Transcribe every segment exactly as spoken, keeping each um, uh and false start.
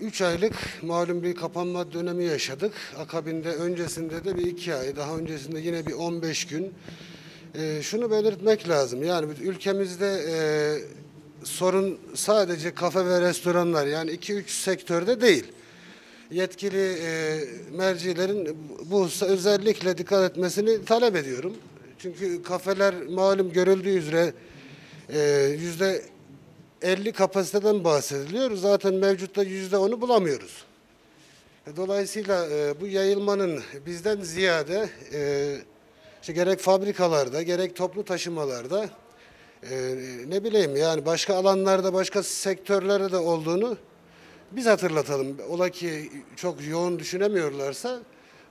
üç aylık malum bir kapanma dönemi yaşadık. Akabinde öncesinde de bir iki ay, daha öncesinde yine bir on beş gün. E, şunu belirtmek lazım, yani ülkemizde e, sorun sadece kafe ve restoranlar, yani iki üç sektörde değil. Yetkili e, mercilerin bu hususa özellikle dikkat etmesini talep ediyorum. Çünkü kafeler malum görüldüğü üzere yüzde elli kapasiteden bahsediliyor. Zaten mevcutta yüzde onu bulamıyoruz. Dolayısıyla e, bu yayılmanın bizden ziyade e, işte gerek fabrikalarda, gerek toplu taşımalarda, e, ne bileyim yani başka alanlarda, başka sektörlerde de olduğunu biz hatırlatalım. Ola ki çok yoğun düşünemiyorlarsa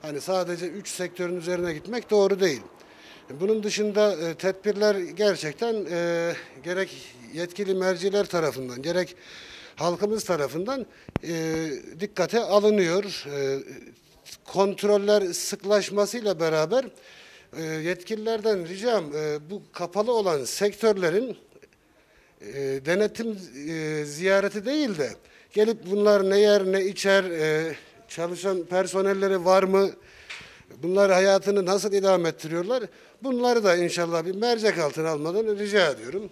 hani sadece üç sektörün üzerine gitmek doğru değil. Bunun dışında e, tedbirler gerçekten e, gerek yetkili merciler tarafından, gerek halkımız tarafından e, dikkate alınıyor. E, kontroller sıklaşmasıyla beraber e, yetkililerden ricam e, bu kapalı olan sektörlerin e, denetim e, ziyareti değil de gelip bunlar ne yer ne içer, e, çalışan personelleri var mı? Bunlar hayatını nasıl idame ettiriyorlar? Bunları da inşallah bir mercek altına almadan rica ediyorum.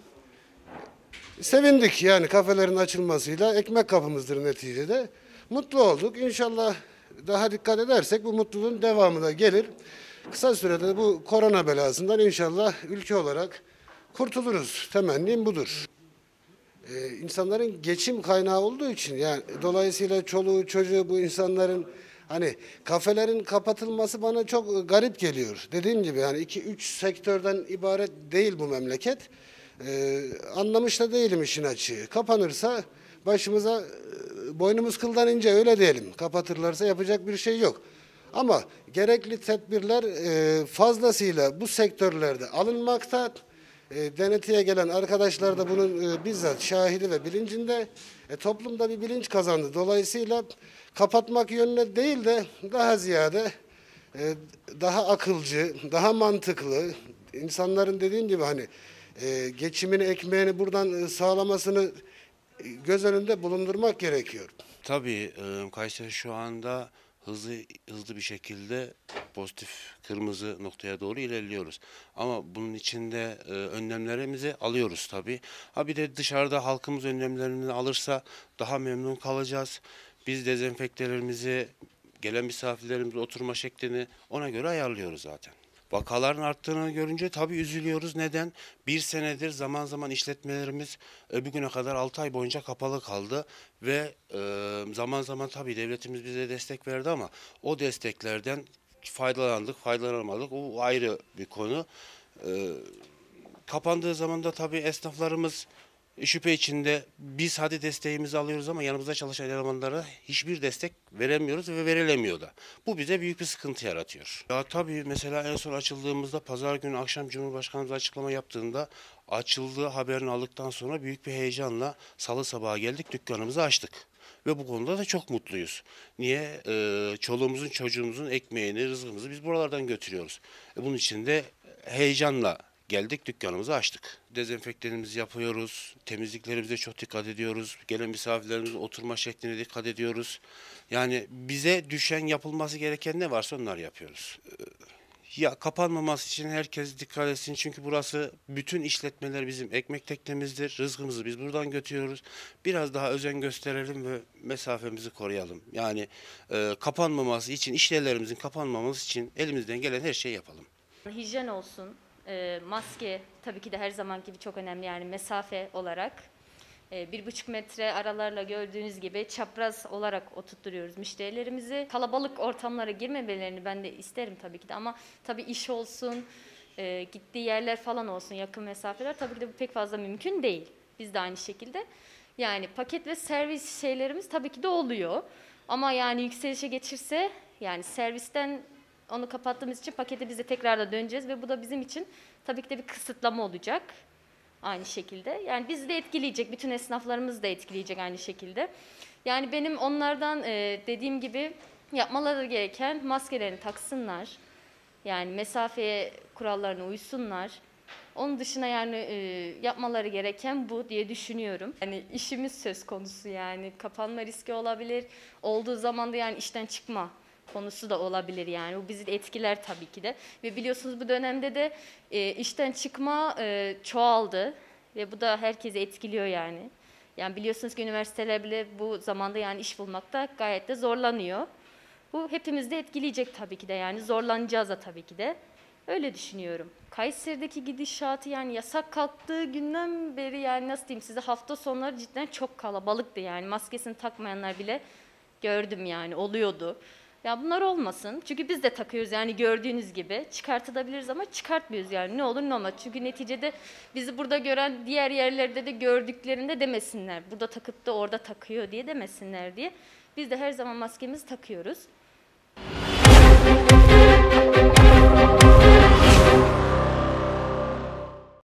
Sevindik yani kafelerin açılmasıyla, ekmek kapımızdır neticede. Mutlu olduk. İnşallah daha dikkat edersek bu mutluluğun devamı da gelir. Kısa sürede bu korona belasından inşallah ülke olarak kurtuluruz. Temennim budur. Ee, insanların geçim kaynağı olduğu için yani dolayısıyla çoluğu çocuğu bu insanların hani kafelerin kapatılması bana çok garip geliyor. Dediğim gibi yani iki üç sektörden ibaret değil bu memleket. Ee, anlamış da değilim işin açığı. Kapanırsa başımıza boynumuz kıldan ince, öyle diyelim. Kapatırlarsa yapacak bir şey yok. Ama gerekli tedbirler e, fazlasıyla bu sektörlerde alınmakta. E, denetiye gelen arkadaşlar da bunun e, bizzat şahidi ve bilincinde. E, toplumda bir bilinç kazandı. Dolayısıyla kapatmak yönüne değil de daha ziyade e, daha akılcı, daha mantıklı, insanların dediğim gibi hani e, geçimini, ekmeğini buradan sağlamasını göz önünde bulundurmak gerekiyor. Tabii e, Kayseri şu anda hızlı hızlı bir şekilde pozitif kırmızı noktaya doğru ilerliyoruz. Ama bunun içinde e, önlemlerimizi alıyoruz tabii. Ha bir de dışarıda halkımız önlemlerini alırsa daha memnun kalacağız. Biz dezenfektelerimizi, gelen misafirlerimize oturma şeklini ona göre ayarlıyoruz zaten. Vakaların arttığını görünce tabii üzülüyoruz. Neden? Bir senedir zaman zaman işletmelerimiz bugüne kadar altı ay boyunca kapalı kaldı. Ve zaman zaman tabii devletimiz bize destek verdi ama o desteklerden faydalandık, faydalanamadık. O ayrı bir konu. Kapandığı zaman da tabii esnaflarımız şüphe içinde. Biz hadi desteğimizi alıyoruz ama yanımızda çalışan elemanlara hiçbir destek veremiyoruz ve verilemiyor da. Bu bize büyük bir sıkıntı yaratıyor. Ya tabii mesela en son açıldığımızda pazar günü akşam Cumhurbaşkanımız açıklama yaptığında açıldığı haberini aldıktan sonra büyük bir heyecanla salı sabaha geldik, dükkanımızı açtık. Ve bu konuda da çok mutluyuz. Niye? Ee, çoluğumuzun, çocuğumuzun ekmeğini, rızkımızı biz buralardan götürüyoruz. E bunun için de heyecanla geldik, dükkanımızı açtık. Dezenfektanımızı yapıyoruz, temizliklerimize çok dikkat ediyoruz, gelen misafirlerimize oturma şekline dikkat ediyoruz. Yani bize düşen, yapılması gereken ne varsa onları yapıyoruz. Ya kapanmaması için herkes dikkat etsin, çünkü burası, bütün işletmeler bizim ekmek teknemizdir, rızkımızı biz buradan götürüyoruz. Biraz daha özen gösterelim ve mesafemizi koruyalım. Yani e, kapanmaması için, işletmelerimizin kapanmaması için elimizden gelen her şeyi yapalım. Hijyen olsun. E, maske tabii ki de her zaman gibi çok önemli, yani mesafe olarak e, bir buçuk metre aralarla gördüğünüz gibi çapraz olarak oturtturuyoruz müşterilerimizi. Kalabalık ortamlara girmemelerini ben de isterim tabii ki de, ama tabii iş olsun, e, gittiği yerler falan olsun, yakın mesafeler, tabii ki de bu pek fazla mümkün değil. Biz de aynı şekilde yani paket ve servis şeylerimiz tabii ki de oluyor ama yani yükselişe geçirse, yani servisten onu kapattığımız için pakete biz de tekrar da döneceğiz ve bu da bizim için tabii ki de bir kısıtlama olacak aynı şekilde. Yani bizi de etkileyecek, bütün esnaflarımızı da etkileyecek aynı şekilde. Yani benim onlardan dediğim gibi yapmaları gereken, maskelerini taksınlar, yani mesafe kurallarına uysunlar. Onun dışında yani e, yapmaları gereken bu diye düşünüyorum. Yani işimiz söz konusu, yani kapanma riski olabilir. Olduğu zaman da yani işten çıkma konusu da olabilir yani. Bu bizi etkiler tabii ki de. Ve biliyorsunuz bu dönemde de e, işten çıkma e, çoğaldı ve bu da herkesi etkiliyor yani. Yani biliyorsunuz ki üniversiteler bile bu zamanda yani iş bulmakta gayet de zorlanıyor. Bu hepimizi de etkileyecek tabii ki de, yani zorlanacağız da tabii ki de. Öyle düşünüyorum. Kayseri'deki gidişatı yani yasak kalktığı günden beri yani nasıl diyeyim size, hafta sonları cidden çok kalabalıktı yani. Maskesini takmayanlar bile gördüm yani, oluyordu. Ya bunlar olmasın. Çünkü biz de takıyoruz yani, gördüğünüz gibi. Çıkartabiliriz ama çıkartmıyoruz yani, ne olur ne olmaz. Çünkü neticede bizi burada gören diğer yerlerde de gördüklerinde demesinler. Burada takıp da orada takıyor diye demesinler diye. Biz de her zaman maskemizi takıyoruz.